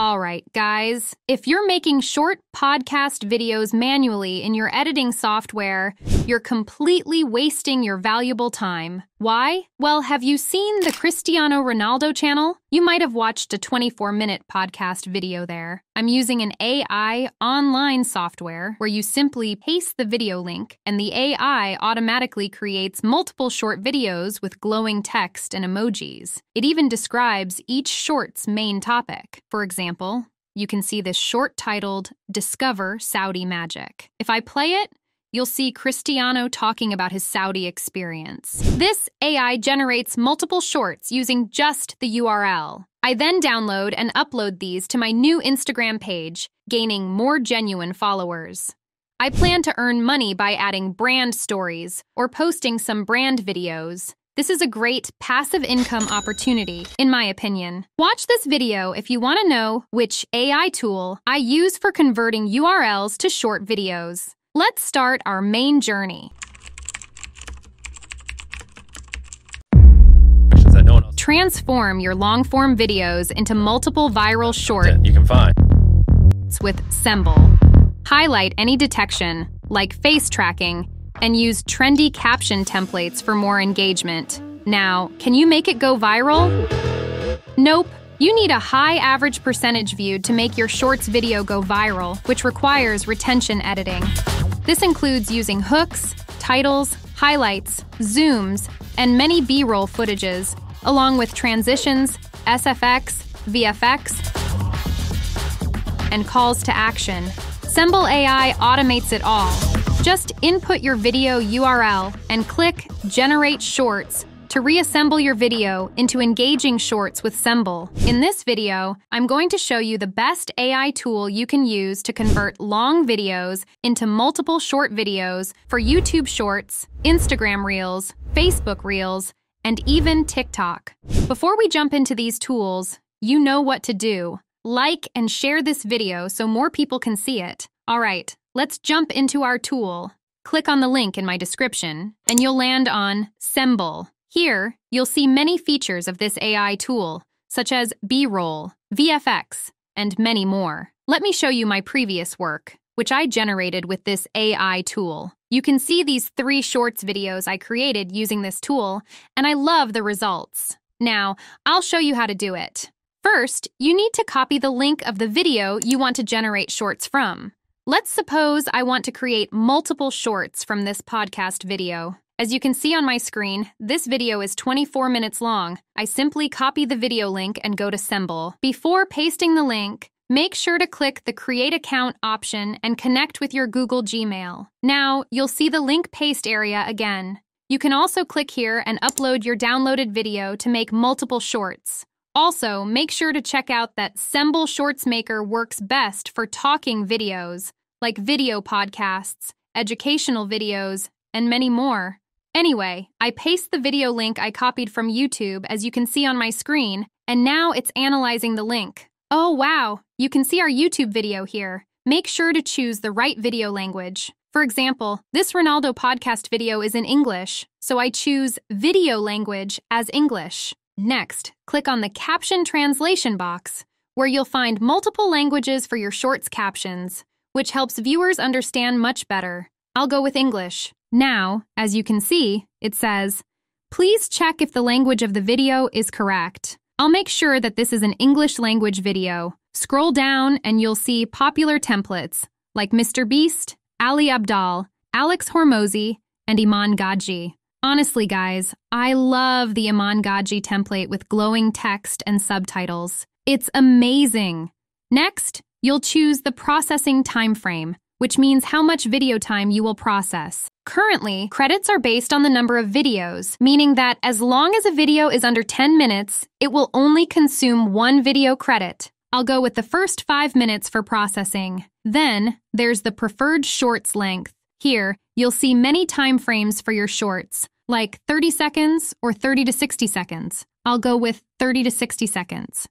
All right, guys, if you're making short podcast videos manually in your editing software, you're completely wasting your valuable time. Why? Well, have you seen the Cristiano Ronaldo channel? You might have watched a 24-minute podcast video there. I'm using an AI online software where you simply paste the video link and the AI automatically creates multiple short videos with glowing text and emojis. It even describes each short's main topic. For example, you can see this short titled "Discover Saudi Magic." If I play it, you'll see Cristiano talking about his Saudi experience. This AI generates multiple shorts using just the URL. I then download and upload these to my new Instagram page, gaining more genuine followers. I plan to earn money by adding brand stories or posting some brand videos. This is a great passive income opportunity, in my opinion. Watch this video if you want to know which AI tool I use for converting URLs to short videos. Let's start our main journey. Transform your long-form videos into multiple viral shorts with Ssemble. Highlight any detection, like face tracking, and use trendy caption templates for more engagement. Now, can you make it go viral? Nope. You need a high average percentage viewed to make your shorts video go viral, which requires retention editing. This includes using hooks, titles, highlights, zooms, and many B-roll footages, along with transitions, SFX, VFX, and calls to action. Ssemble AI automates it all. Just input your video URL and click Generate Shorts to reassemble your video into engaging shorts with Ssemble. In this video, I'm going to show you the best AI tool you can use to convert long videos into multiple short videos for YouTube Shorts, Instagram Reels, Facebook Reels, and even TikTok. Before we jump into these tools, you know what to do. Like and share this video so more people can see it. All right, let's jump into our tool. Click on the link in my description, and you'll land on Ssemble. Here, you'll see many features of this AI tool, such as B-roll, VFX, and many more. Let me show you my previous work, which I generated with this AI tool. You can see these 3 shorts videos I created using this tool, and I love the results. Now, I'll show you how to do it. First, you need to copy the link of the video you want to generate shorts from. Let's suppose I want to create multiple shorts from this podcast video. As you can see on my screen, this video is 24 minutes long. I simply copy the video link and go to Ssemble. Before pasting the link, make sure to click the Create Account option and connect with your Google Gmail. Now, you'll see the link paste area again. You can also click here and upload your downloaded video to make multiple shorts. Also, make sure to check out that Ssemble Shorts Maker works best for talking videos, like video podcasts, educational videos, and many more. Anyway, I paste the video link I copied from YouTube, as you can see on my screen, and now it's analyzing the link. Oh wow, you can see our YouTube video here. Make sure to choose the right video language. For example, this Ronaldo podcast video is in English, so I choose video language as English. Next, click on the caption translation box, where you'll find multiple languages for your shorts captions, which helps viewers understand much better. I'll go with English. Now, as you can see, it says, "Please check if the language of the video is correct." I'll make sure that this is an English language video. Scroll down and you'll see popular templates like Mr. Beast, Ali Abdal, Alex Hormozzi, and Iman Gaji. Honestly, guys, I love the Iman Gaji template with glowing text and subtitles. It's amazing. Next, you'll choose the processing time frame, which means how much video time you will process. Currently, credits are based on the number of videos, meaning that as long as a video is under 10 minutes, it will only consume 1 video credit. I'll go with the first 5 minutes for processing. Then, there's the preferred shorts length. Here, you'll see many time frames for your shorts, like 30 seconds or 30 to 60 seconds. I'll go with 30 to 60 seconds.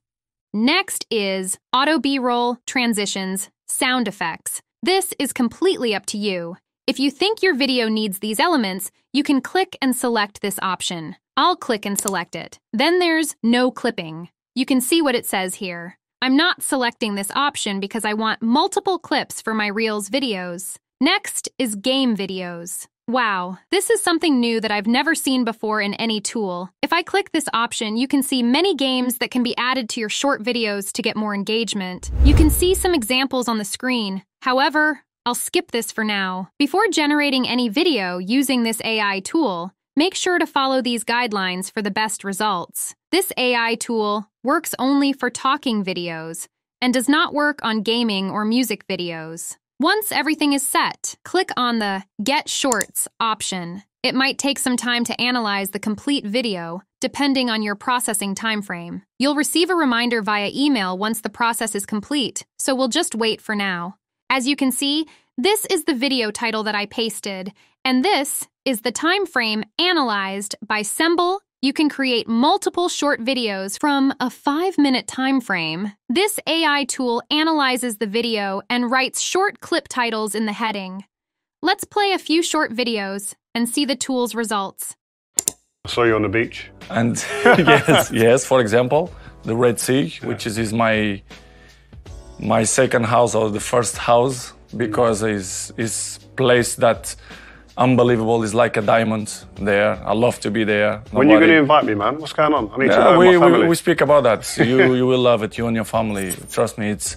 Next is auto B-roll, transitions, sound effects. This is completely up to you. If you think your video needs these elements, you can click and select this option. I'll click and select it. Then there's no clipping. You can see what it says here. I'm not selecting this option because I want multiple clips for my Reels videos. Next is game videos. Wow, this is something new that I've never seen before in any tool. If I click this option, you can see many games that can be added to your short videos to get more engagement. You can see some examples on the screen. However, I'll skip this for now. Before generating any video using this AI tool, make sure to follow these guidelines for the best results. This AI tool works only for talking videos and does not work on gaming or music videos. Once everything is set, click on the Get Shorts option. It might take some time to analyze the complete video, depending on your processing timeframe. You'll receive a reminder via email once the process is complete, so we'll just wait for now. As you can see, this is the video title that I pasted, and this is the time frame analyzed by Ssemble. You can create multiple short videos from a 5-minute time frame. This AI tool analyzes the video and writes short clip titles in the heading. Let's play a few short videos and see the tool's results. I saw you on the beach. And yes, for example, the Red Sea, which is my second house or the first house, because it's place that unbelievable, is like a diamond there. I love to be there. Nobody... When are you going to invite me, man? What's going on? I need to know my family. We speak about that. You will love it, you and your family. Trust me, it's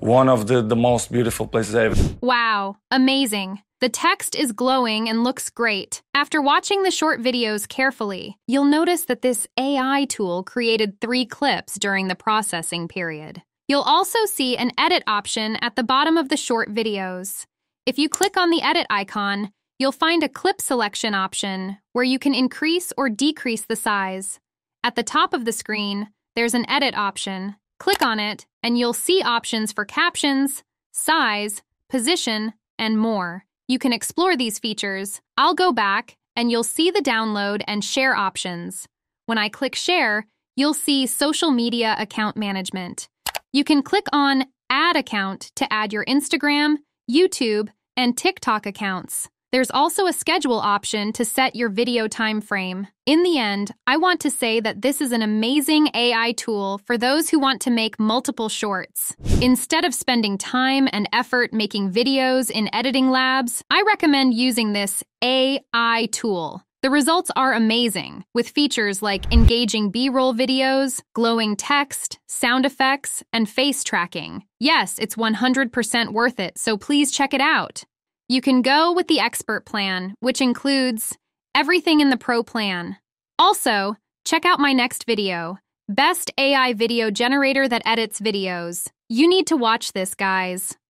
one of the most beautiful places ever. Wow, amazing. The text is glowing and looks great. After watching the short videos carefully, you'll notice that this AI tool created 3 clips during the processing period. You'll also see an edit option at the bottom of the short videos. If you click on the edit icon, you'll find a clip selection option where you can increase or decrease the size. At the top of the screen, there's an edit option. Click on it, and you'll see options for captions, size, position, and more. You can explore these features. I'll go back, and you'll see the download and share options. When I click share, you'll see social media account management. You can click on Add Account to add your Instagram, YouTube, and TikTok accounts. There's also a schedule option to set your video time frame. In the end, I want to say that this is an amazing AI tool for those who want to make multiple shorts. Instead of spending time and effort making videos in editing labs, I recommend using this AI tool. The results are amazing, with features like engaging B-roll videos, glowing text, sound effects, and face tracking. Yes, it's 100% worth it, so please check it out. You can go with the expert plan, which includes everything in the pro plan. Also, check out my next video, Best AI Video Generator That Edits Videos. You need to watch this, guys.